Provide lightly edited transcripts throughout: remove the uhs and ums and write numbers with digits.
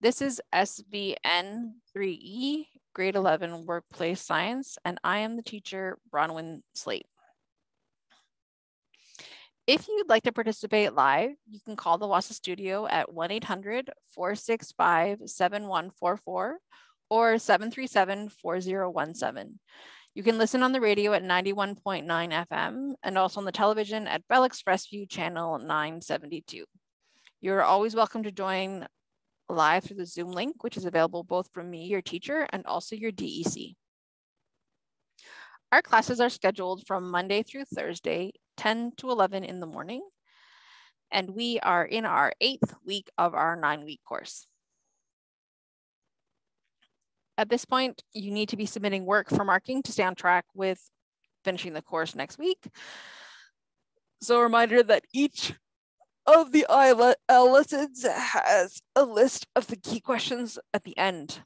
This is SVN3E, grade 11 workplace science, and I am the teacher, Bronwyn Slate. If you'd like to participate live, you can call the Wahsa Studio at 1-800-465-7144 or 737-4017. You can listen on the radio at 91.9 FM and also on the television at Bell Express View channel 972. You're always welcome to join live through the Zoom link, which is available both from me, your teacher, and also your DEC. Our classes are scheduled from Monday through Thursday, 10 to 11 in the morning, and we are in our 8th week of our 9-week course. At this point, you need to be submitting work for marking to stay on track with finishing the course next week. So a reminder that each of the IL lessons has a list of the key questions at the end.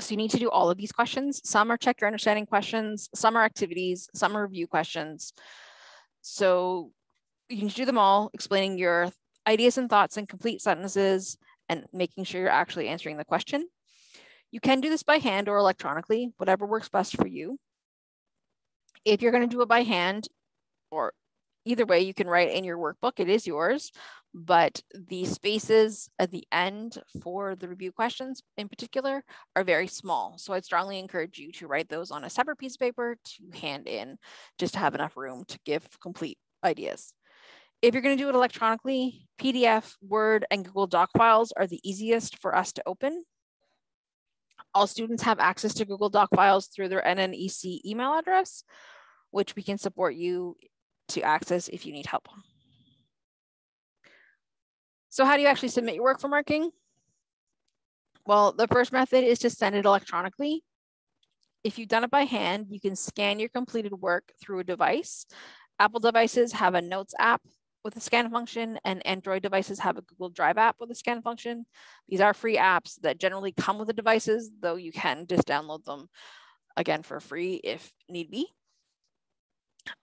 So you need to do all of these questions. Some are check your understanding questions, some are activities, some are review questions. So you need to do them all, explaining your ideas and thoughts in complete sentences and making sure you're actually answering the question. You can do this by hand or electronically, whatever works best for you. If you're going to do it by hand, or either way, you can write in your workbook, it is yours, but the spaces at the end for the review questions in particular are very small. So I'd strongly encourage you to write those on a separate piece of paper to hand in, just to have enough room to give complete ideas. If you're going to do it electronically, PDF, Word, and Google Doc files are the easiest for us to open. All students have access to Google Doc files through their NNEC email address, which we can support you to access if you need help. So how do you actually submit your work for marking? Well, the first method is to send it electronically. If you've done it by hand, you can scan your completed work through a device. Apple devices have a Notes app with a scan function, and Android devices have a Google Drive app with a scan function. These are free apps that generally come with the devices, though you can just download them again for free if need be.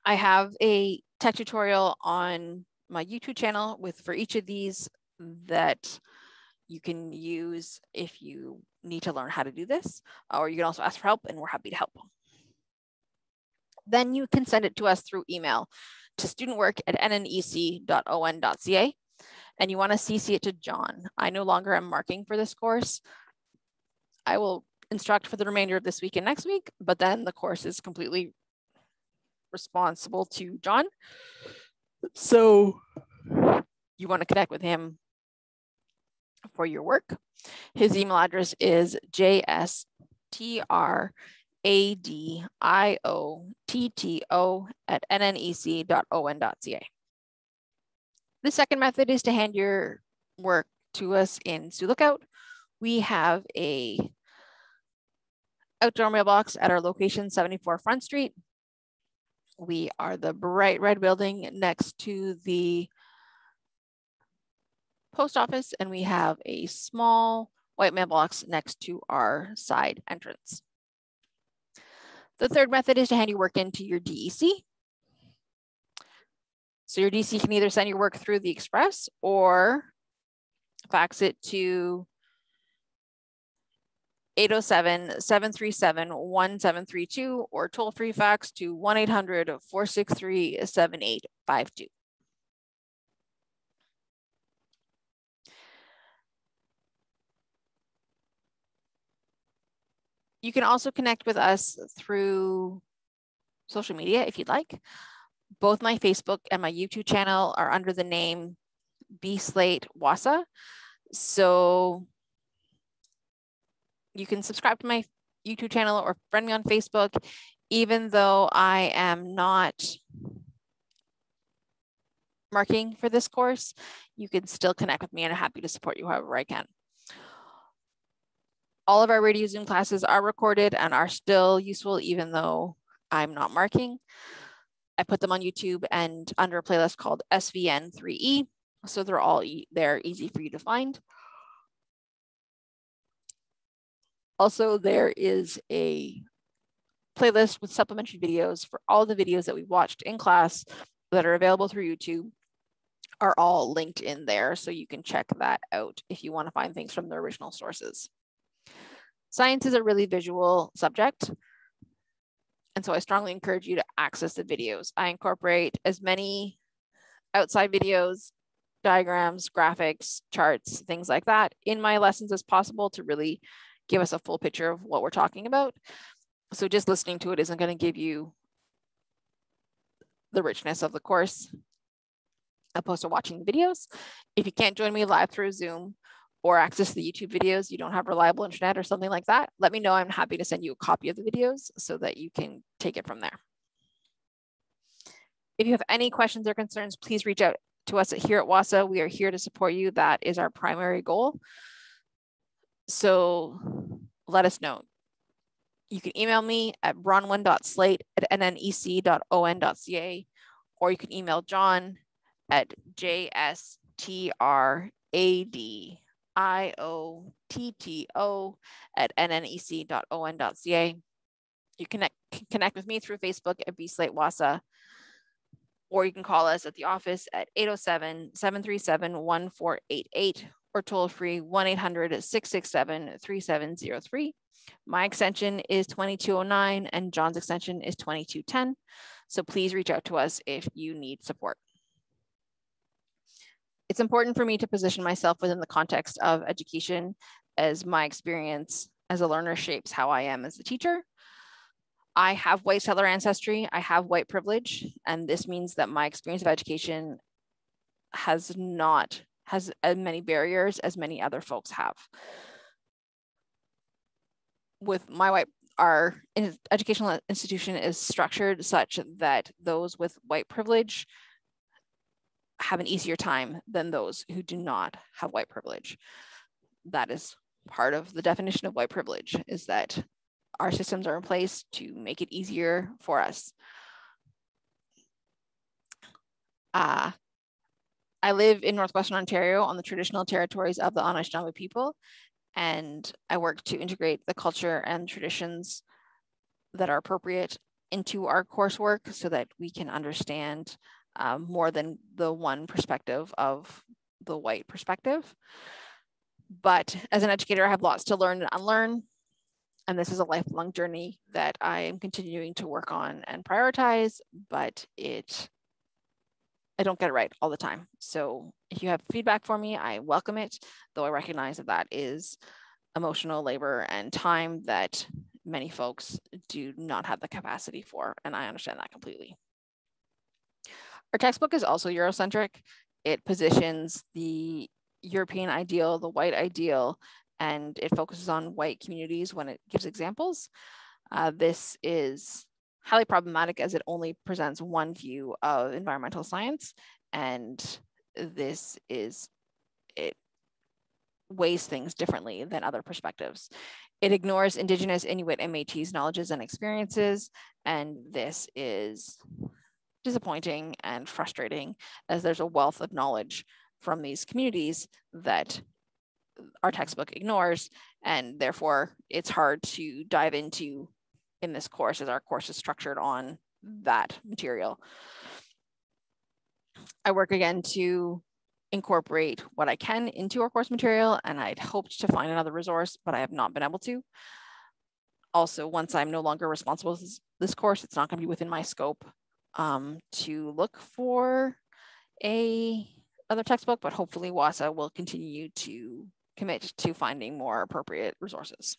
I have a tech tutorial on my YouTube channel for each of these that you can use if you need to learn how to do this, or you can also ask for help and we're happy to help. Then you can send it to us through email to studentwork@nnec.on.ca, and you want to CC it to John. I no longer am marking for this course. I will instruct for the remainder of this week and next week, but then the course is completely responsible to John. So you want to connect with him for your work. His email address is jstradiotto@nnec.on.ca. The second method is to hand your work to us in Sioux Lookout. We have a outdoor mailbox at our location, 74 Front Street. We are the bright red building next to the post office, and we have a small white mailbox next to our side entrance. The third method is to hand your work in to your DEC. So your DEC can either send your work through the express or fax it to 807-737-1732 or toll-free fax to 1-800-463-7852. You can also connect with us through social media if you'd like. Both my Facebook and my YouTube channel are under the name B Slate Wahsa. So you can subscribe to my YouTube channel or friend me on Facebook, even though I am not marking for this course. You can still connect with me, and I'm happy to support you however I can. All of our radio Zoom classes are recorded and are still useful, even though I'm not marking. I put them on YouTube and under a playlist called SVN3E, so they're all there, easy for you to find. Also, there is a playlist with supplementary videos for all the videos that we watched in class that are available through YouTube are all linked in there. So you can check that out if you want to find things from the original sources. Science is a really visual subject. And so I strongly encourage you to access the videos. I incorporate as many outside videos, diagrams, graphics, charts, things like that in my lessons as possible to really give us a full picture of what we're talking about. So just listening to it isn't going to give you the richness of the course, opposed to watching the videos. If you can't join me live through Zoom or access the YouTube videos, you don't have reliable internet or something like that, let me know. I'm happy to send you a copy of the videos so that you can take it from there. If you have any questions or concerns, please reach out to us here at Wahsa. We are here to support you. That is our primary goal. So let us know. You can email me at bronwyn.slate@nnec.on.ca, or you can email John at jstradiotto@nnec.on.ca. You connect with me through Facebook at B Slate Wahsa, or you can call us at the office at 807-737-1488, or toll free 1-800-667-3703. My extension is 2209 and John's extension is 2210. So please reach out to us if you need support. It's important for me to position myself within the context of education, as my experience as a learner shapes how I am as a teacher. I have white settler ancestry, I have white privilege, and this means that my experience of education has not has as many barriers as many other folks have. With my white, our educational institution is structured such that those with white privilege have an easier time than those who do not have white privilege. That is part of the definition of white privilege, is that our systems are in place to make it easier for us. I live in Northwestern Ontario on the traditional territories of the Anishinaabe people, and I work to integrate the culture and traditions that are appropriate into our coursework so that we can understand more than the one perspective of the white perspective. But as an educator, I have lots to learn and unlearn, and this is a lifelong journey that I am continuing to work on and prioritize, but I don't get it right all the time. So if you have feedback for me, I welcome it, though I recognize that that is emotional labor and time that many folks do not have the capacity for, and I understand that completely. Our textbook is also Eurocentric. It positions the European ideal, the white ideal, and it focuses on white communities when it gives examples. This is highly problematic as it only presents one view of environmental science, and it weighs things differently than other perspectives. It ignores Indigenous, Inuit, and Métis knowledges and experiences, and this is disappointing and frustrating, as there's a wealth of knowledge from these communities that our textbook ignores, and therefore it's hard to dive into in this course, as our course is structured on that material. I work again to incorporate what I can into our course material, and I'd hoped to find another resource, but I have not been able to. Also, once I'm no longer responsible for this course, it's not going to be within my scope to look for another textbook, but hopefully Wahsa will continue to commit to finding more appropriate resources.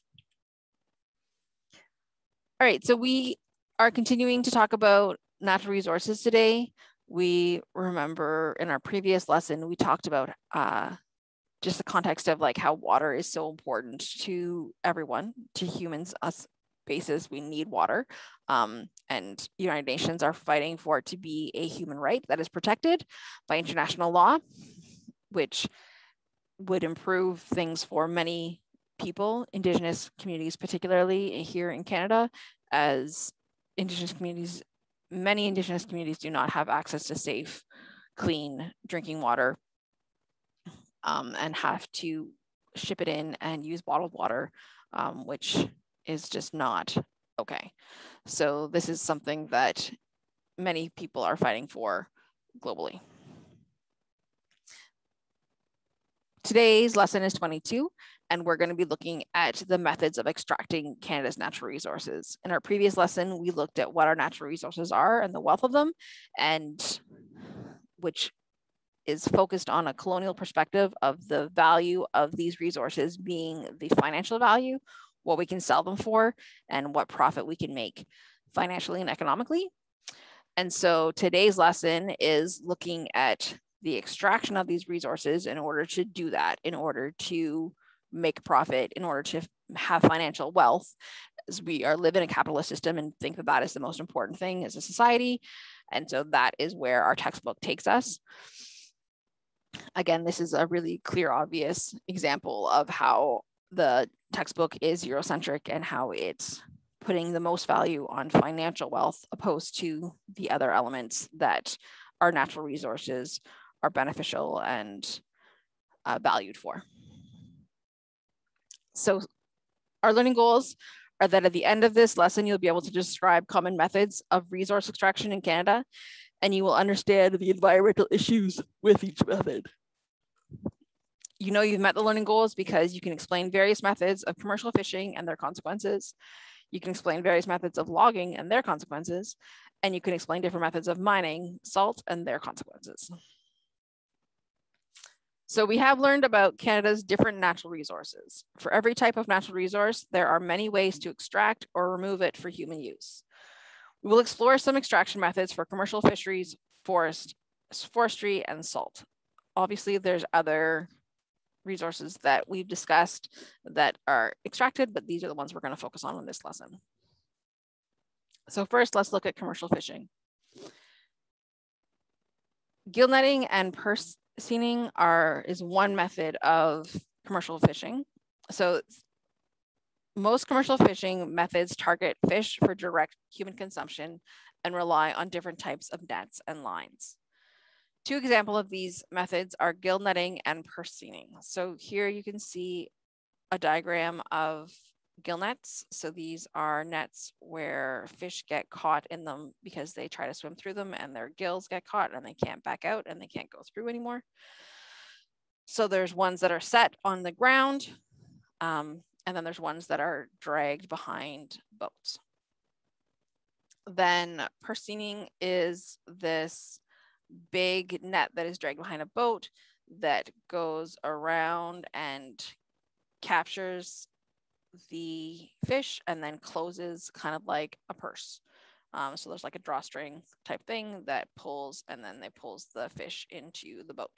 All right, so we are continuing to talk about natural resources today. We remember in our previous lesson, we talked about just the context of like how water is so important to everyone, to humans, us, basis, we need water, and United Nations are fighting for it to be a human right that is protected by international law, which would improve things for many people, Indigenous communities, particularly here in Canada, as Indigenous communities, many Indigenous communities do not have access to safe, clean drinking water, and have to ship it in and use bottled water, which is just not okay. So this is something that many people are fighting for globally. Today's lesson is 22, and we're going to be looking at the methods of extracting Canada's natural resources. In our previous lesson, we looked at what our natural resources are and the wealth of them, and which is focused on a colonial perspective of the value of these resources being the financial value, what we can sell them for, and what profit we can make financially and economically. And so today's lesson is looking at the extraction of these resources in order to do that, in order to make profit, in order to have financial wealth, as we are living in a capitalist system and think that that is the most important thing as a society. And so that is where our textbook takes us. Again, this is a really clear, obvious example of how the textbook is Eurocentric and how it's putting the most value on financial wealth opposed to the other elements that our natural resources are beneficial and valued for. So our learning goals are that at the end of this lesson, you'll be able to describe common methods of resource extraction in Canada, and you will understand the environmental issues with each method. You know you've met the learning goals because you can explain various methods of commercial fishing and their consequences. You can explain various methods of logging and their consequences, and you can explain different methods of mining salt and their consequences. So we have learned about Canada's different natural resources. For every type of natural resource, there are many ways to extract or remove it for human use. We will explore some extraction methods for commercial fisheries, forestry, and salt. Obviously, there's other resources that we've discussed that are extracted, but these are the ones we're going to focus on in this lesson. So first, let's look at commercial fishing. Gill netting and purse seine is one method of commercial fishing. So most commercial fishing methods target fish for direct human consumption and rely on different types of nets and lines. Two examples of these methods are gill netting and purse seine. So here you can see a diagram of gill nets. So these are nets where fish get caught in them because they try to swim through them and their gills get caught and they can't back out and they can't go through anymore. So there's ones that are set on the ground and then there's ones that are dragged behind boats. Then purse seine is this big net that is dragged behind a boat that goes around and captures the fish and then closes kind of like a purse. So there's like a drawstring type thing that pulls and then they pulls the fish into the boat.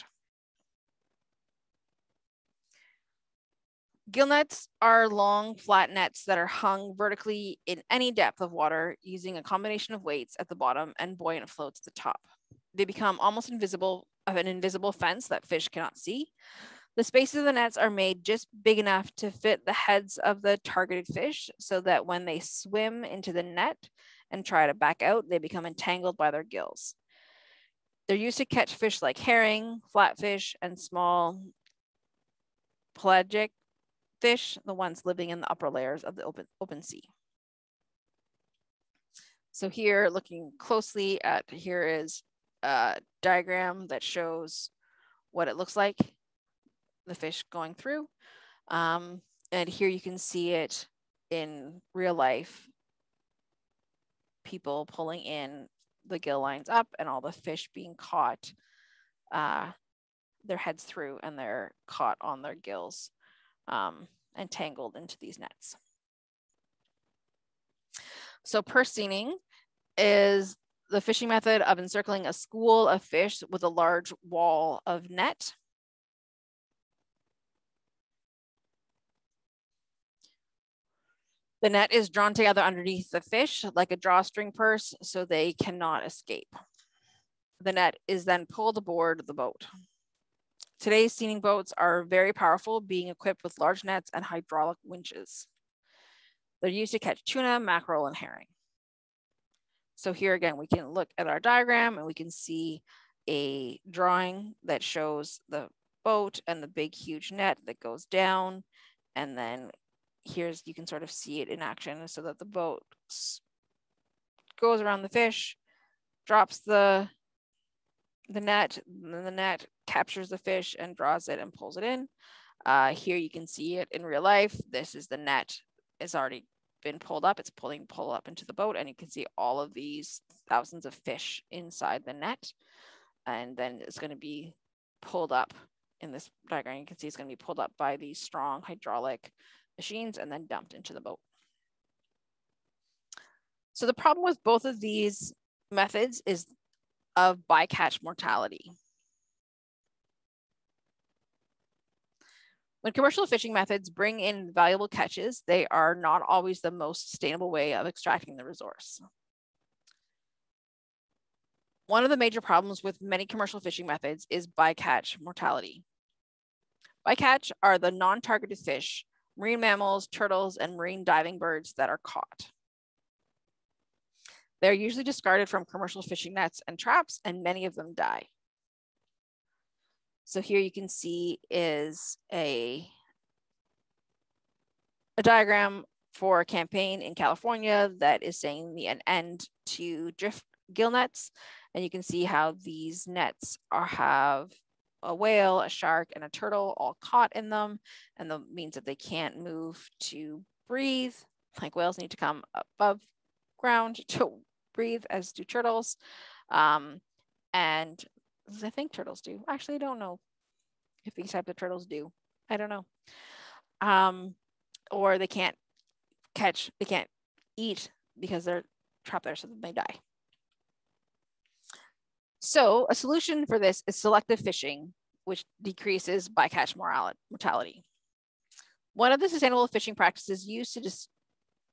Gill nets are long flat nets that are hung vertically in any depth of water using a combination of weights at the bottom and buoyant floats at the top. They become almost invisible, of an invisible fence that fish cannot see. The spaces of the nets are made just big enough to fit the heads of the targeted fish so that when they swim into the net and try to back out, they become entangled by their gills. They're used to catch fish like herring, flatfish, and small pelagic fish, the ones living in the upper layers of the open sea. So here, looking closely at, here is a diagram that shows what it looks like, the fish going through. And here you can see it in real life, people pulling in the gill lines up and all the fish being caught, their heads through and they're caught on their gills and tangled into these nets. So purse seining is the fishing method of encircling a school of fish with a large wall of net. The net is drawn together underneath the fish like a drawstring purse so they cannot escape. The net is then pulled aboard the boat. Today's seining boats are very powerful, being equipped with large nets and hydraulic winches. They're used to catch tuna, mackerel, and herring. So here again, we can look at our diagram and we can see a drawing that shows the boat and the big, huge net that goes down. And then here's, you can sort of see it in action so that the boat goes around the fish, drops the net, and then the net captures the fish and draws it and pulls it in. Here you can see it in real life. This is the net. It's already been pulled up. It's pull up into the boat, and you can see all of these thousands of fish inside the net. And then it's going to be pulled up in this diagram. You can see it's going to be pulled up by these strong hydraulic machines and then dumped into the boat. So the problem with both of these methods is of bycatch mortality. When commercial fishing methods bring in valuable catches, they are not always the most sustainable way of extracting the resource. One of the major problems with many commercial fishing methods is bycatch mortality. Bycatch are the non-targeted fish, marine mammals, turtles, and marine diving birds that are caught. They're usually discarded from commercial fishing nets and traps, and many of them die. So here you can see is a diagram for a campaign in California that is saying an end to drift gill nets. And you can see how these nets have a whale, a shark, and a turtle all caught in them. And that means that they can't move to breathe. Like whales need to come above ground to breathe, as do turtles. And I think turtles do. Actually, I don't know if these types of turtles do. I don't know. Or they can't catch, they can't eat because they're trapped there, so then they die. So a solution for this is selective fishing, which decreases bycatch mortality. One of the sustainable fishing practices used to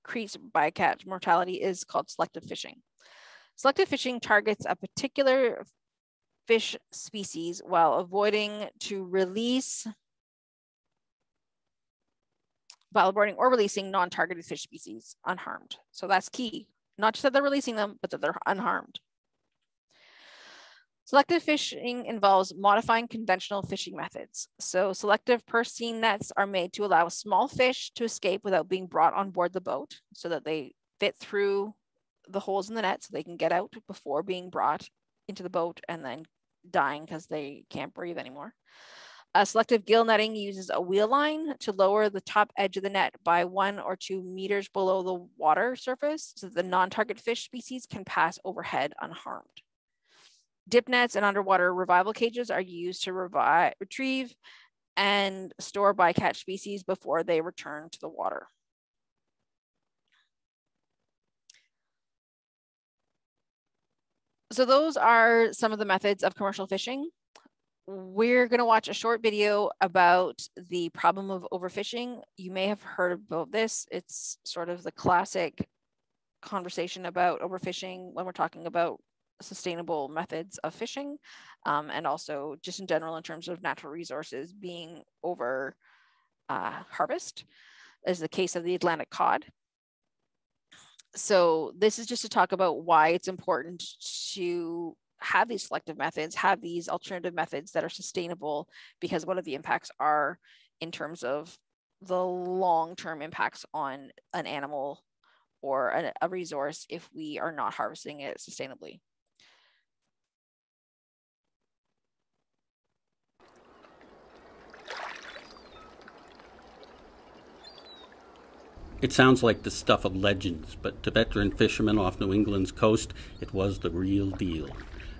decrease bycatch mortality is called selective fishing. Selective fishing targets a particular fish species while avoiding to release, while avoiding or releasing non-targeted fish species unharmed. So that's key. Not just that they're releasing them, but that they're unharmed. Selective fishing involves modifying conventional fishing methods. So selective purse-seine nets are made to allow small fish to escape without being brought on board the boat, so that they fit through the holes in the net so they can get out before being brought into the boat and then dying because they can't breathe anymore. Selective gill netting uses a wheel line to lower the top edge of the net by 1 or 2 meters below the water surface so that the non-target fish species can pass overhead unharmed. Dip nets and underwater revival cages are used to retrieve and store bycatch species before they return to the water. So those are some of the methods of commercial fishing. We're going to watch a short video about the problem of overfishing. You may have heard about this. It's sort of the classic conversation about overfishing when we're talking about sustainable methods of fishing, and also just in general in terms of natural resources being over harvest, as the case of the Atlantic cod. So this is just to talk about why it's important to have these selective methods, have these alternative methods that are sustainable, because what the impacts are in terms of the long-term impacts on an animal or a resource if we are not harvesting it sustainably. It sounds like the stuff of legends, but to veteran fishermen off New England's coast, it was the real deal.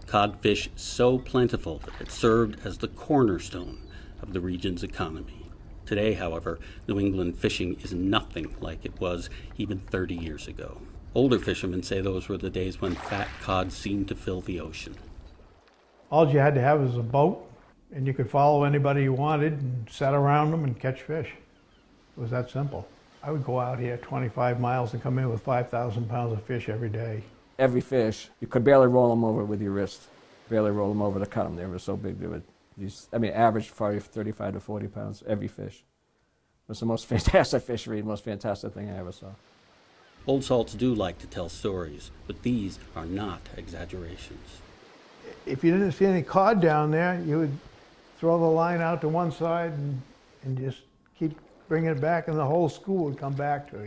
Codfish so plentiful that it served as the cornerstone of the region's economy. Today, however, New England fishing is nothing like it was even 30 years ago. Older fishermen say those were the days when fat cod seemed to fill the ocean. All you had to have was a boat, and you could follow anybody you wanted and set around them and catch fish. It was that simple. I would go out here 25 miles and come in with 5,000 pounds of fish every day. Every fish, you could barely roll them over with your wrist, barely roll them over to cut them. They were so big, they would, I mean, average probably 35 to 40 pounds, every fish. It was the most fantastic fishery, the most fantastic thing I ever saw. Old salts do like to tell stories, but these are not exaggerations. If you didn't see any cod down there, you would throw the line out to one side and just keep bring it back, and the whole school would come back to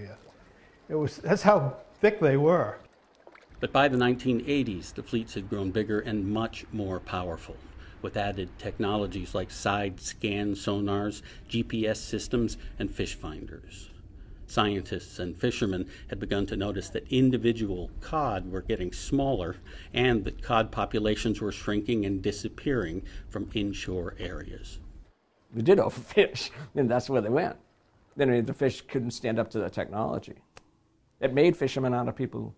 you. That's how thick they were. But by the 1980s, the fleets had grown bigger and much more powerful. with added technologies like side scan sonars, GPS systems, and fish finders. Scientists and fishermen had begun to notice that individual cod were getting smaller and that cod populations were shrinking and disappearing from inshore areas. They did overfish, and that's where they went. I mean, the fish couldn't stand up to the technology. It made fishermen out of people.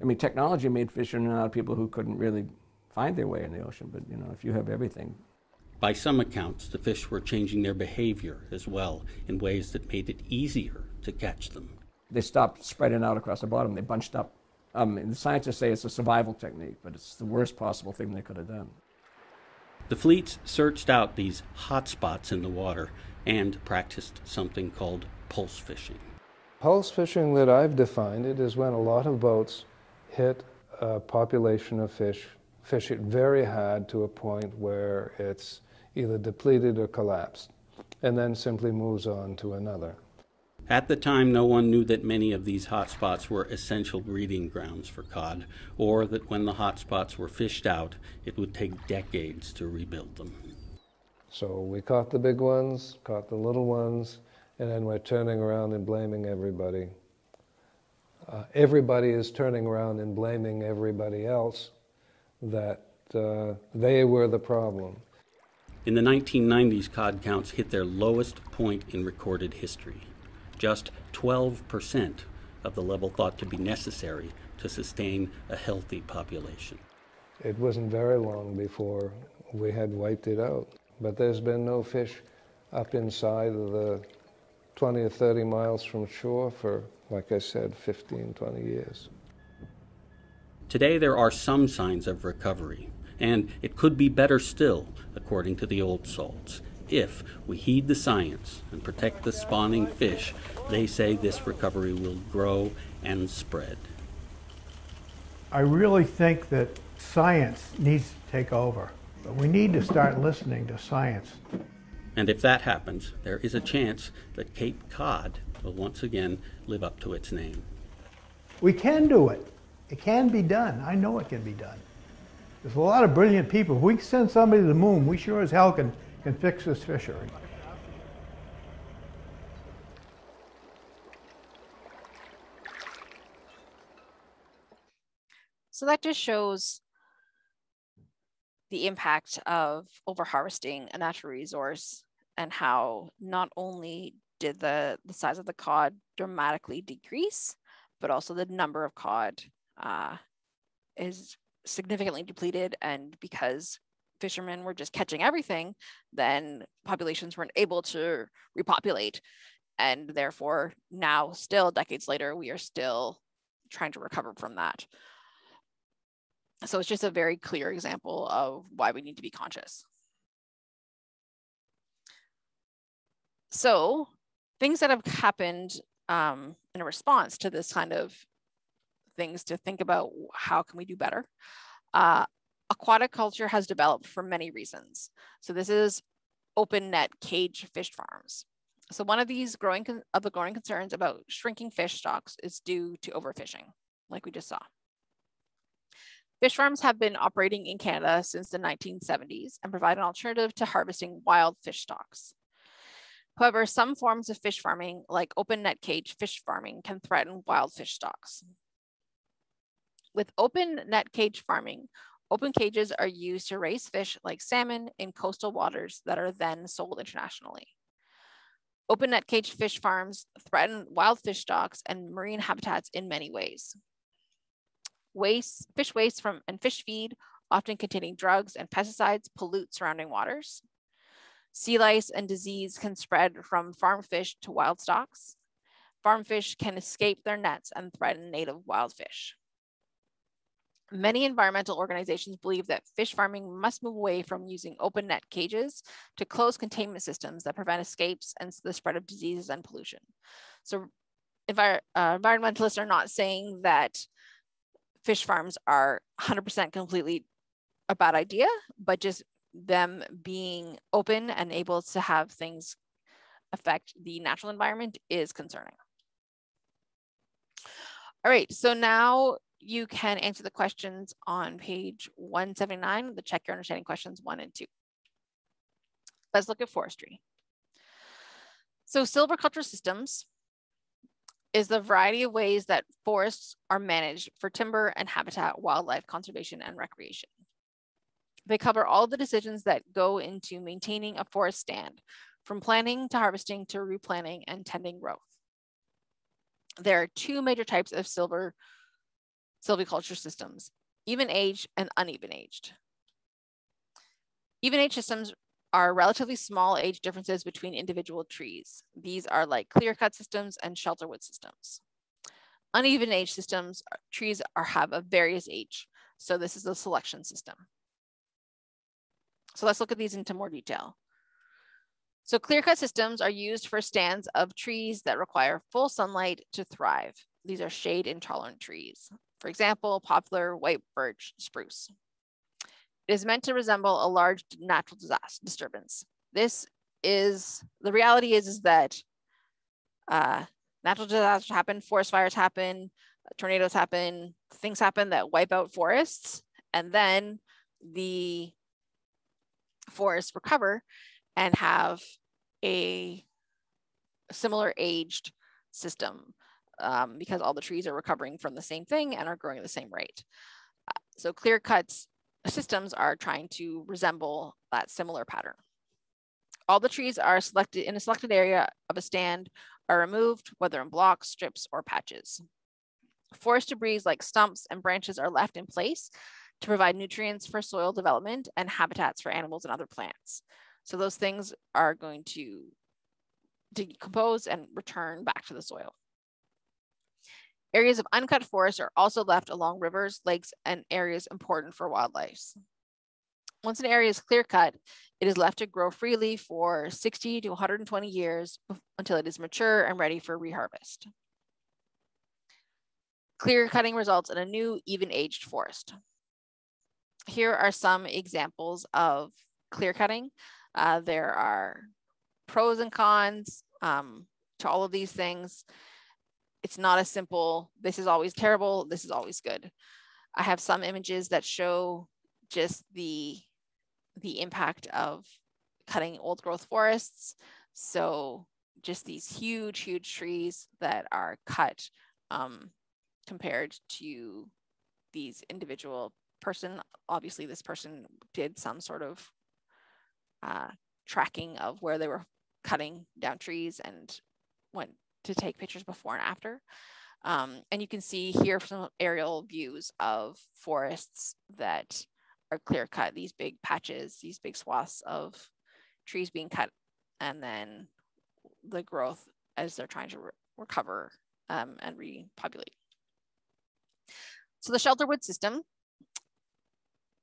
I mean, technology made fishermen out of people who couldn't really find their way in the ocean, but, you know, if you have everything. By some accounts, the fish were changing their behavior as well in ways that made it easier to catch them. They stopped spreading out across the bottom. They bunched up. And the scientists say it's a survival technique, but it's the worst possible thing they could have done. The fleets searched out these hot spots in the water and practiced something called pulse fishing. Pulse fishing that I've defined it is when a lot of boats hit a population of fish, fish it very hard to a point where it's either depleted or collapsed, and then simply moves on to another. At the time, no one knew that many of these hotspots were essential breeding grounds for cod, or that when the hotspots were fished out, it would take decades to rebuild them. So we caught the big ones, caught the little ones, and then we're turning around and blaming everybody. Everybody is turning around and blaming everybody else that they were the problem. In the 1990s, cod counts hit their lowest point in recorded history. Just 12% of the level thought to be necessary to sustain a healthy population. It wasn't very long before we had wiped it out, but there's been no fish up inside of the 20 or 30 miles from shore for, like I said, 15, 20 years. Today there are some signs of recovery, and it could be better still, according to the old salts. If we heed the science and protect the spawning fish, they say this recovery will grow and spread. I really think that science needs to take over. But we need to start listening to science. And if that happens, there is a chance that Cape Cod will once again live up to its name. We can do it. It can be done. I know it can be done. There's a lot of brilliant people. If we can send somebody to the moon, we sure as hell can fix this fishery. So that just shows the impact of overharvesting a natural resource and how not only did the size of the cod dramatically decrease, but also the number of cod is significantly depleted. And because fishermen were just catching everything, then populations weren't able to repopulate. And therefore now, still decades later, we are still trying to recover from that. So it's just a very clear example of why we need to be conscious. So things that have happened in a response to this kind of things to think about, how can we do better? Aquaticulture has developed for many reasons. So this is open net cage fish farms. So one of these growing concerns about shrinking fish stocks is due to overfishing, like we just saw. Fish farms have been operating in Canada since the 1970s and provide an alternative to harvesting wild fish stocks. However, some forms of fish farming, like open net cage fish farming, can threaten wild fish stocks. With open net cage farming, open cages are used to raise fish like salmon in coastal waters that are then sold internationally. Open net cage fish farms threaten wild fish stocks and marine habitats in many ways. Fish waste and fish feed, often containing drugs and pesticides, pollute surrounding waters. Sea lice and disease can spread from farm fish to wild stocks. Farm fish can escape their nets and threaten native wild fish. Many environmental organizations believe that fish farming must move away from using open net cages to close containment systems that prevent escapes and the spread of diseases and pollution. So environmentalists are not saying that fish farms are 100% completely a bad idea, but just them being open and able to have things affect the natural environment is concerning. All right, so now you can answer the questions on page 179, the Check Your Understanding questions 1 and 2. Let's look at forestry. So silviculture systems is the variety of ways that forests are managed for timber and habitat, wildlife conservation, and recreation. They cover all the decisions that go into maintaining a forest stand, from planting to harvesting to replanting and tending growth. There are two major types of silviculture systems, even aged and uneven aged. Even aged systems are relatively small age differences between individual trees. These are like clear-cut systems and shelterwood systems. Uneven age systems, trees have a various age. So this is a selection system. So let's look at these into more detail. So clear-cut systems are used for stands of trees that require full sunlight to thrive. These are shade-intolerant trees. For example, poplar, white birch, spruce. It is meant to resemble a large natural disturbance. The reality is that natural disasters happen, forest fires happen, tornadoes happen, things happen that wipe out forests, and then the forests recover and have a similar aged system because all the trees are recovering from the same thing and are growing at the same rate. So clear cuts systems are trying to resemble that similar pattern. All the trees are selected in a selected area of a stand are removed, whether in blocks, strips, or patches. Forest debris like stumps and branches are left in place to provide nutrients for soil development and habitats for animals and other plants. So those things are going to decompose and return back to the soil. Areas of uncut forest are also left along rivers, lakes, and areas important for wildlife. Once an area is clear-cut, it is left to grow freely for 60 to 120 years until it is mature and ready for reharvest. Clear-cutting results in a new, even-aged forest. Here are some examples of clear-cutting. There are pros and cons to all of these things. It's not a simple, this is always terrible, this is always good. I have some images that show just the impact of cutting old growth forests. So just these huge, huge trees that are cut compared to these individual person. Obviously this person did some sort of tracking of where they were cutting down trees and went to take pictures before and after. And you can see here some aerial views of forests that are clear cut, these big patches, these big swaths of trees being cut, and then the growth as they're trying to recover and repopulate. So the shelterwood system,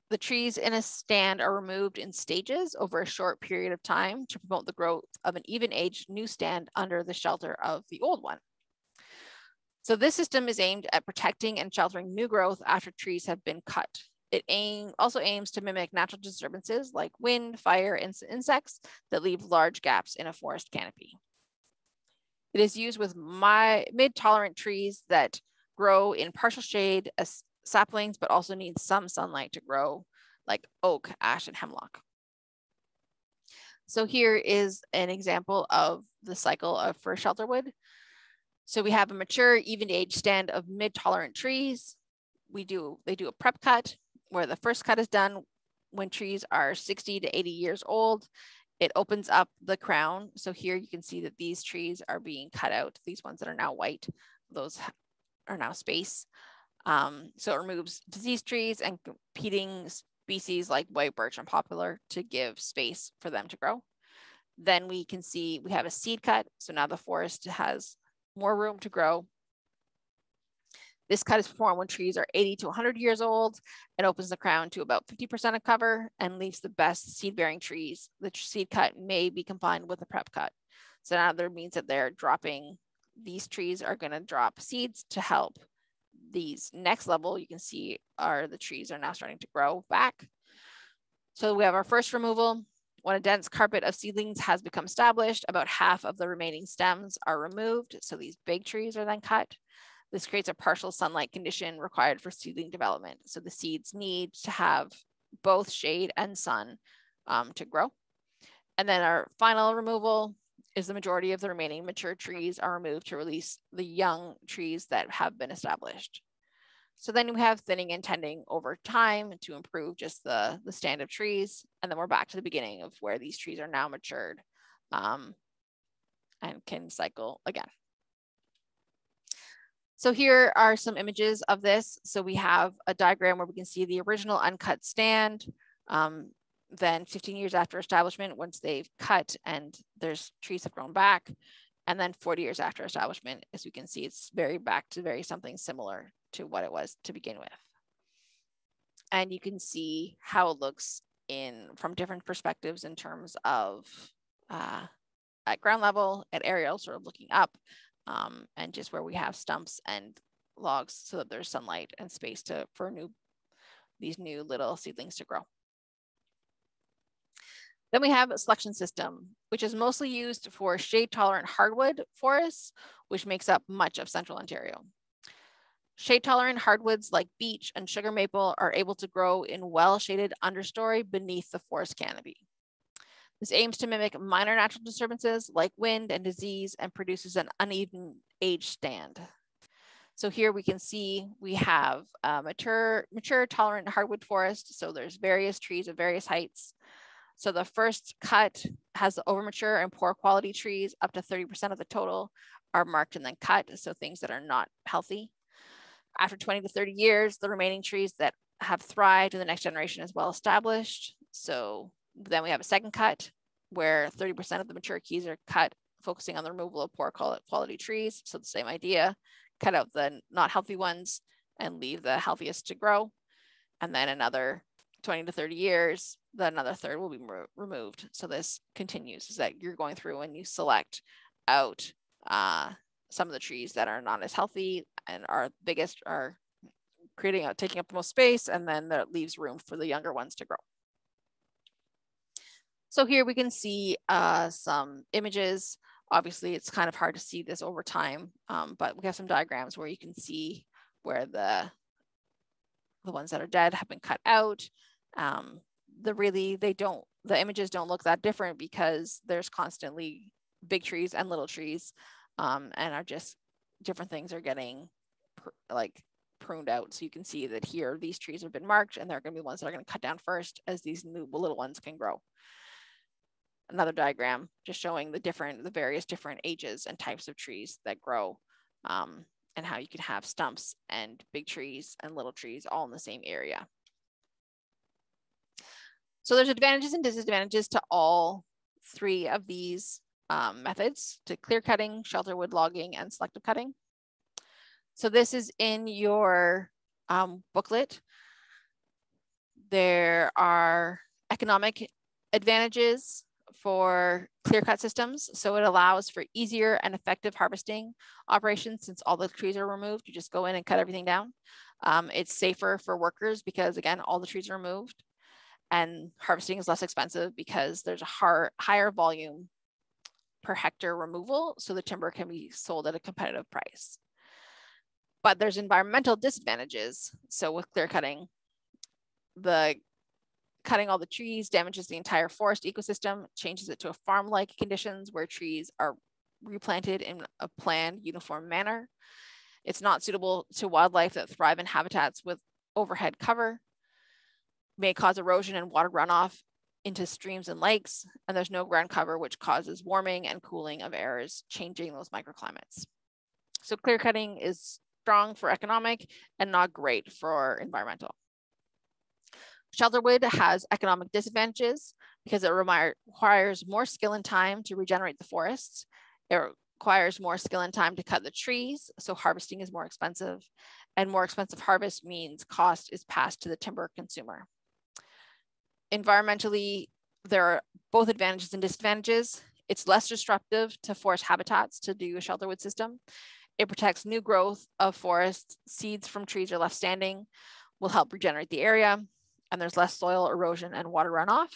the trees in a stand are removed in stages over a short period of time to promote the growth of an even-aged new stand under the shelter of the old one. So this system is aimed at protecting and sheltering new growth after trees have been cut. It also aims to mimic natural disturbances like wind, fire, and insects that leave large gaps in a forest canopy. It is used with mid-tolerant trees that grow in partial shade as saplings, but also need some sunlight to grow, like oak, ash, and hemlock. So here is an example of the cycle for shelterwood. So we have a mature, even-aged stand of mid-tolerant trees. They do a prep cut, where the first cut is done when trees are 60 to 80 years old. It opens up the crown. So here you can see that these trees are being cut out. These ones that are now white, those are now space. So it removes diseased trees and competing species like white birch and poplar to give space for them to grow. Then we can see we have a seed cut. So now the forest has more room to grow. This cut is performed when trees are 80 to 100 years old and opens the crown to about 50% of cover and leaves the best seed-bearing trees. The seed cut may be combined with a prep cut. So now that means that they're dropping, these trees are going to drop seeds to help. These next level you can see are the trees are now starting to grow back. So we have our first removal. When a dense carpet of seedlings has become established, about half of the remaining stems are removed. So these big trees are then cut. This creates a partial sunlight condition required for seedling development. So the seeds need to have both shade and sun to grow. And then our final removal is the majority of the remaining mature trees are removed to release the young trees that have been established. So then we have thinning and tending over time to improve just the stand of trees. And then we're back to the beginning of where these trees are now matured and can cycle again. So here are some images of this. So we have a diagram where we can see the original uncut stand. Then 15 years after establishment, once they've cut and there's trees have grown back, and then 40 years after establishment, as we can see, it's very back to very something similar to what it was to begin with. And you can see how it looks in from different perspectives in terms of at ground level, at aerial, sort of looking up, and just where we have stumps and logs so that there's sunlight and space to for these new little seedlings to grow. Then we have a selection system, which is mostly used for shade-tolerant hardwood forests, which makes up much of central Ontario. Shade-tolerant hardwoods like beech and sugar maple are able to grow in well-shaded understory beneath the forest canopy. This aims to mimic minor natural disturbances like wind and disease and produces an uneven age stand. So here we can see we have a mature tolerant hardwood forest. So there's various trees of various heights. So the first cut has the overmature and poor quality trees, up to 30% of the total are marked and then cut. So things that are not healthy. After 20 to 30 years, the remaining trees that have thrived in the next generation is well established. So then we have a second cut where 30% of the mature keys are cut, focusing on the removal of poor quality trees. So the same idea, cut out the not healthy ones and leave the healthiest to grow. And then another 20 to 30 years, then another third will be removed. So this continues is that you're going through and you select out some of the trees that are not as healthy and are biggest are creating out, taking up the most space, and then that leaves room for the younger ones to grow. So here we can see some images. Obviously it's kind of hard to see this over time, but we have some diagrams where you can see where the ones that are dead have been cut out. The images don't look that different because there's constantly big trees and little trees and are just different things are getting pruned out. So you can see that here, these trees have been marked and they're gonna be ones that are gonna cut down first as these new little ones can grow. Another diagram just showing the various different ages and types of trees that grow and how you can have stumps and big trees and little trees all in the same area. So there's advantages and disadvantages to all three of these methods, to clear cutting, shelter wood logging, and selective cutting. So this is in your booklet. There are economic advantages for clear cut systems. So it allows for easier and effective harvesting operations since all the trees are removed. You just go in and cut everything down. It's safer for workers because again, all the trees are removed. And harvesting is less expensive because there's a higher volume per hectare removal. So the timber can be sold at a competitive price. But there's environmental disadvantages. So with clear cutting, cutting all the trees damages the entire forest ecosystem, changes it to a farm-like conditions where trees are replanted in a planned uniform manner. It's not suitable to wildlife that thrive in habitats with overhead cover. May cause erosion and water runoff into streams and lakes, and there's no ground cover, which causes warming and cooling of areas, changing those microclimates. So clear cutting is strong for economic and not great for environmental. Shelterwood has economic disadvantages because it requires more skill and time to regenerate the forests. It requires more skill and time to cut the trees, so harvesting is more expensive, and more expensive harvest means cost is passed to the timber consumer. Environmentally, there are both advantages and disadvantages. It's less disruptive to forest habitats to do a shelterwood system. It protects new growth of forests. Seeds from trees are left standing, will help regenerate the area, and there's less soil erosion and water runoff.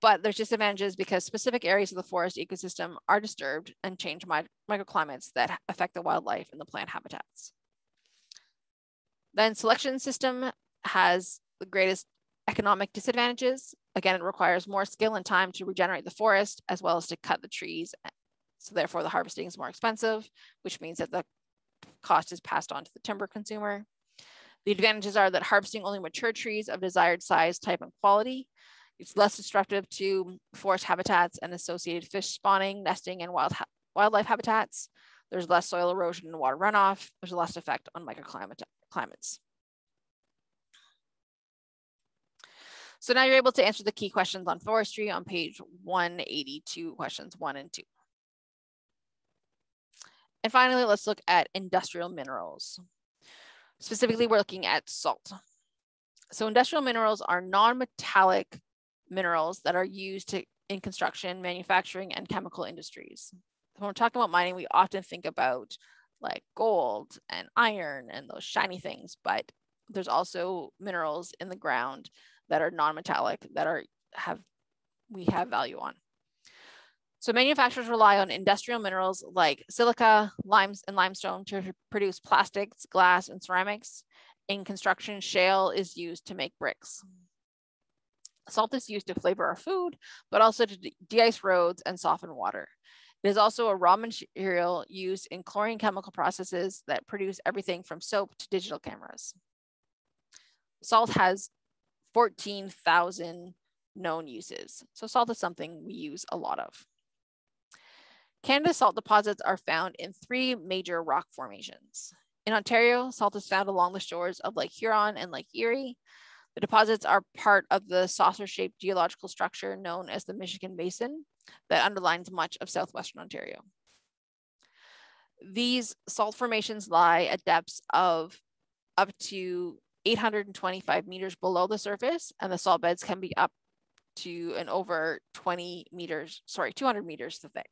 But there's disadvantages because specific areas of the forest ecosystem are disturbed and change microclimates that affect the wildlife and the plant habitats. Then selection system has the greatest economic disadvantages. Again, it requires more skill and time to regenerate the forest as well as to cut the trees. So therefore the harvesting is more expensive, which means that the cost is passed on to the timber consumer. The advantages are that harvesting only mature trees of desired size, type, and quality. It's less destructive to forest habitats and associated fish spawning, nesting, and wildlife habitats. There's less soil erosion and water runoff. There's less effect on microclimates. So now you're able to answer the key questions on forestry on page 182, questions 1 and 2. And finally, let's look at industrial minerals. Specifically, we're looking at salt. So industrial minerals are non-metallic minerals that are used in construction, manufacturing, and chemical industries. When we're talking about mining, we often think about like gold and iron and those shiny things, but there's also minerals in the ground that are non-metallic that we have value on. So manufacturers rely on industrial minerals like silica, limestone to produce plastics, glass, and ceramics. In construction, shale is used to make bricks. Salt is used to flavor our food, but also to de-ice roads and soften water. It is also a raw material used in chlorine chemical processes that produce everything from soap to digital cameras. Salt has 14,000 known uses. So salt is something we use a lot of. Canada's salt deposits are found in 3 major rock formations. In Ontario, salt is found along the shores of Lake Huron and Lake Erie. The deposits are part of the saucer-shaped geological structure known as the Michigan Basin that underlines much of southwestern Ontario. These salt formations lie at depths of up to 825 meters below the surface, and the salt beds can be up to and over 200 meters thick.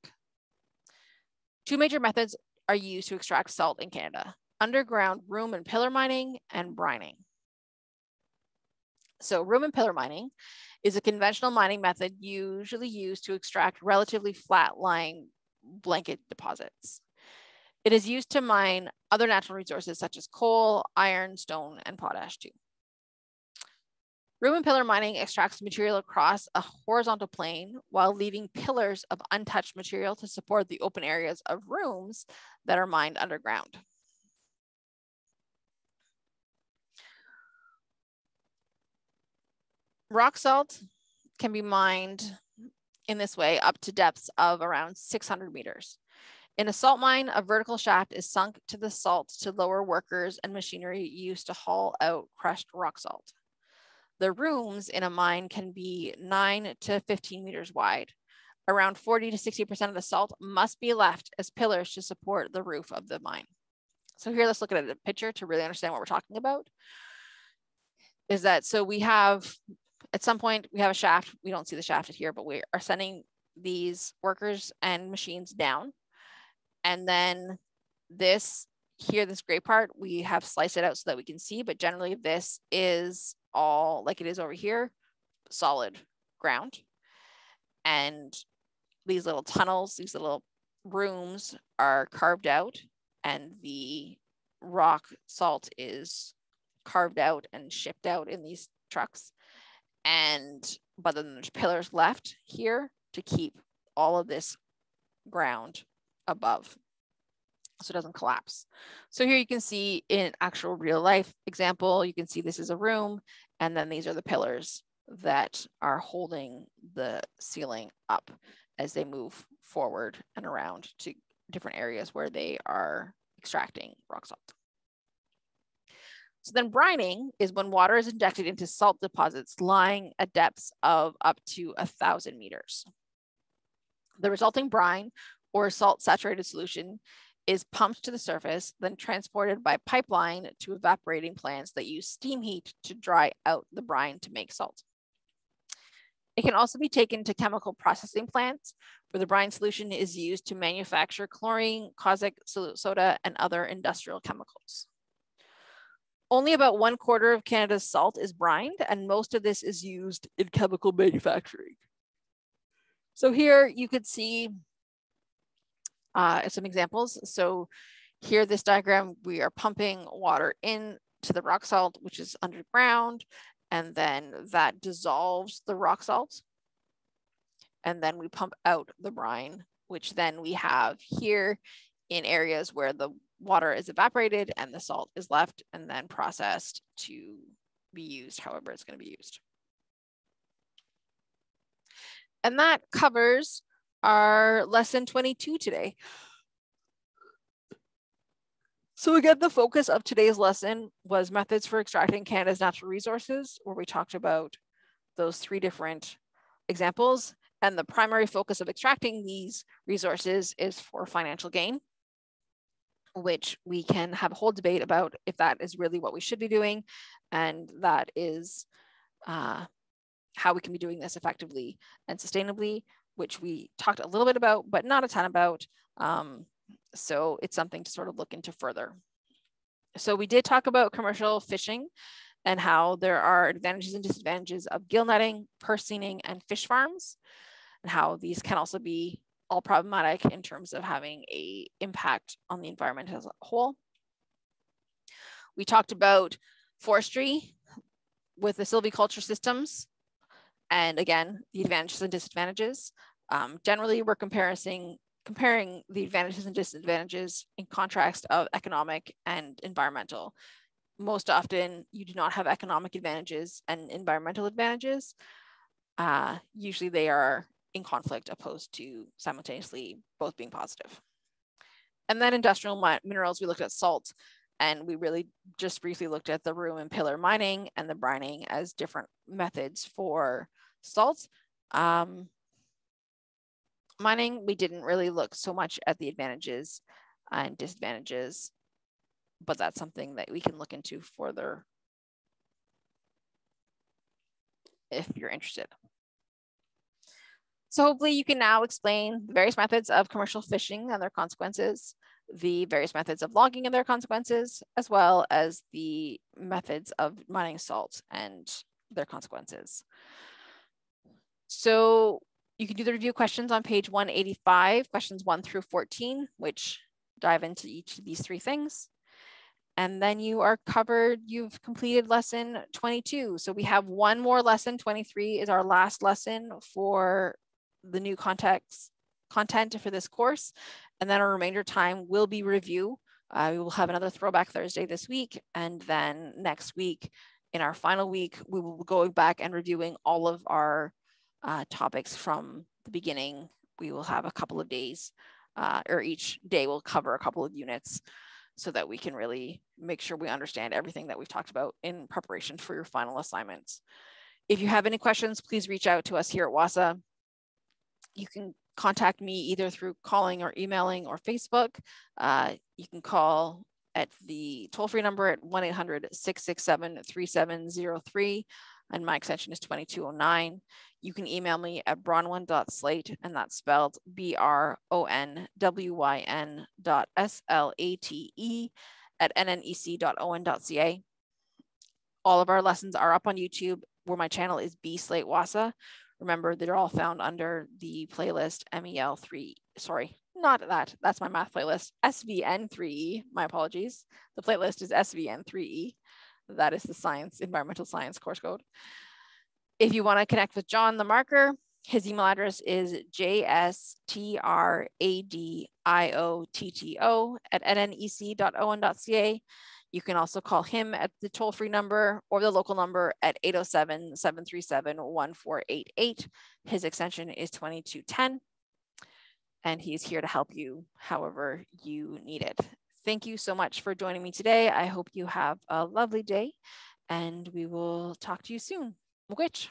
2 major methods are used to extract salt in Canada: underground room and pillar mining and brining. So room and pillar mining is a conventional mining method usually used to extract relatively flat-lying blanket deposits. It is used to mine other natural resources such as coal, iron, stone, and potash too. Room and pillar mining extracts material across a horizontal plane while leaving pillars of untouched material to support the open areas of rooms that are mined underground. Rock salt can be mined in this way up to depths of around 600 meters. In a salt mine, a vertical shaft is sunk to the salt to lower workers and machinery used to haul out crushed rock salt. The rooms in a mine can be 9 to 15 meters wide. Around 40 to 60% of the salt must be left as pillars to support the roof of the mine. So here, let's look at a picture to really understand what we're talking about. Is that so we have, at some point, we have a shaft. We don't see the shaft here, but we are sending these workers and machines down. And then this here, this gray part, we have sliced it out so that we can see, but generally this is all, like it is over here, solid ground. And these little tunnels, these little rooms are carved out, and the rock salt is carved out and shipped out in these trucks. But then there's pillars left here to keep all of this ground above, so it doesn't collapse. So here you can see in actual real life example, you can see this is a room, and then these are the pillars that are holding the ceiling up as they move forward and around to different areas where they are extracting rock salt. So then brining is when water is injected into salt deposits lying at depths of up to 1,000 meters. The resulting brine or salt-saturated solution is pumped to the surface, then transported by pipeline to evaporating plants that use steam heat to dry out the brine to make salt. It can also be taken to chemical processing plants, where the brine solution is used to manufacture chlorine, caustic soda, and other industrial chemicals. Only about 1/4 of Canada's salt is brined, and most of this is used in chemical manufacturing. So here you could see some examples. So here, this diagram, we are pumping water in to the rock salt, which is underground, and then that dissolves the rock salts. And then we pump out the brine, which then we have here in areas where the water is evaporated and the salt is left and then processed to be used however it's going to be used. And that covers our lesson 22 today. So again, the focus of today's lesson was methods for extracting Canada's natural resources, where we talked about those three different examples. And the primary focus of extracting these resources is for financial gain, which we can have a whole debate about if that is really what we should be doing. And that is how we can be doing this effectively and sustainably, which we talked a little bit about, but not a ton about. So it's something to sort of look into further. So we did talk about commercial fishing and how there are advantages and disadvantages of gill netting, pursening, and fish farms, and how these can also be all problematic in terms of having an impact on the environment as a whole. We talked about forestry with the silviculture systems, and again, the advantages and disadvantages. Generally, we're comparing the advantages and disadvantages in contrast of economic and environmental. Most often, you do not have economic advantages and environmental advantages. Usually they are in conflict, opposed to simultaneously both being positive. And then industrial minerals, we looked at salt, and we really just briefly looked at the room and pillar mining and the brining as different methods for salt. Mining, we didn't really look so much at the advantages and disadvantages, but that's something that we can look into further if you're interested. So hopefully you can now explain the various methods of commercial fishing and their consequences, the various methods of logging and their consequences, as well as the methods of mining salt and their consequences. So you can do the review questions on page 185, questions 1 through 14, which dive into each of these three things. And then you are covered, you've completed lesson 22. So we have one more lesson, 23 is our last lesson for the new content for this course, and then our remainder time will be review. We will have another Throwback Thursday this week, and then next week, in our final week, we will go back and reviewing all of our topics from the beginning. We will have a couple of days, or each day will cover a couple of units, so that we can really make sure we understand everything that we've talked about in preparation for your final assignments. If you have any questions, please reach out to us here at Wahsa. You can contact me either through calling or emailing or Facebook. You can call at the toll-free number at 1-800-667-3703, and my extension is 2209. You can email me at bronwyn.slate, and that's spelled bronwyn.slate@nnec.on.ca. All of our lessons are up on YouTube, where my channel is B Slate Wahsa. Remember, they're all found under the playlist MEL3, sorry, not that, that's my math playlist, SVN3E, my apologies. The playlist is SVN3E. That is the science, environmental science course code. If you want to connect with John, the marker, his email address is jstradiotto@nnec.on.ca. You can also call him at the toll-free number or the local number at 807-737-1488. His extension is 2210, and he's here to help you however you need it. Thank you so much for joining me today. I hope you have a lovely day, and we will talk to you soon. Mugwetch.